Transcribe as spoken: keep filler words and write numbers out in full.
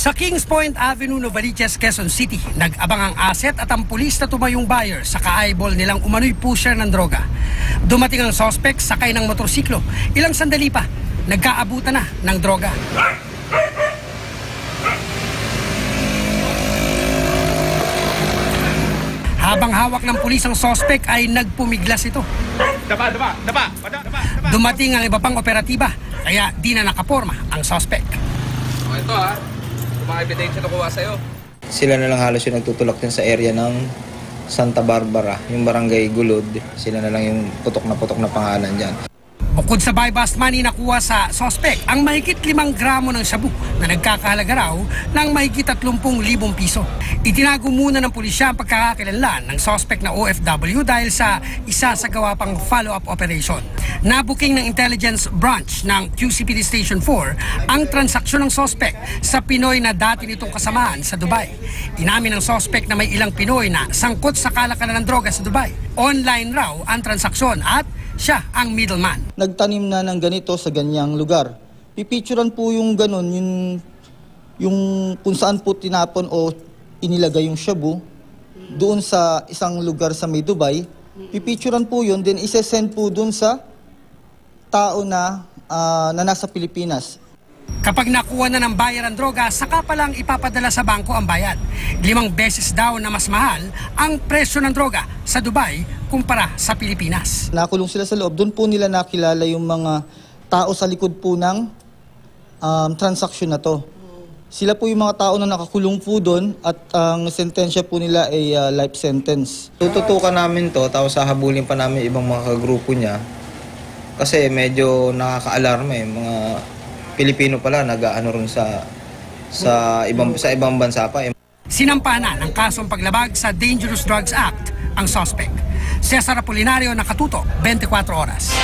Sa Kings Point Avenue, Novaliches, Quezon City, nag-abang ang asset at ang pulis na tumayong buyer sa ka-eyeball nilang umano'y pusher ng droga. Dumating ang suspect, sakay ng motorsiklo. Ilang sandali pa, nagkaabutan na ng droga. Habang hawak ng pulis ang suspect ay nagpumiglas ito. Daba, daba, daba, daba, daba, daba. Dumating ang iba pang operatiba, kaya di na nakaporma ang suspect. O ito ha, mga ebidensya nakuha sa'yo. Sila na lang halos yung nagtutulak din sa area ng Santa Barbara, yung barangay Gulod. Sila na lang yung putok na putok na pangalan dyan. Bukod sa buy-bust money nakuha sa suspect, ang mahigit limang gramo ng shabu na nagkakahalaga raw ng mahigit tatlumpung libong piso. Itinago muna ng pulisya ang pagkakakilanlan ng suspect na O F W dahil sa isa sa gawa pang follow-up operation. Nabuking ng Intelligence Branch ng Q C P D Station four ang transaksyon ng suspect sa Pinoy na dati nitong kasamaan sa Dubai. Inamin ng suspect na may ilang Pinoy na sangkot sa kalakalan ng droga sa Dubai. Online raw ang transaksyon at siya ang middleman. Nagtanim na ng ganito sa ganyang lugar. Pipicturan po yung ganun, yung, yung kung saan po tinapon o inilagay yung shabu, doon sa isang lugar sa may Dubai. Pipicturan po yun, then isesend po doon sa tao na, uh, na nasa Pilipinas. Kapag nakuha na ng buyer ang droga, saka pa lang ipapadala sa bangko ang bayad. Limang beses daw na mas mahal ang presyo ng droga sa Dubai kumpara sa Pilipinas. Nakulong sila sa loob. Doon po nila nakilala yung mga tao sa likod po ng um, transaksyon na to. Sila po yung mga tao na nakakulong po doon at ang sentensya po nila ay uh, life sentence. Tututukan namin to, tapos hahabulin pa namin ibang mga kagrupo niya. Kasi medyo nakaka-alarma eh, mga Pilipino pala nag-aano ron sa sa ibang sa ibang bansa pa. Sinampahan ng kasong paglabag sa Dangerous Drugs Act ang suspect. Cesar Apolinario, nakatutok, twenty-four Horas.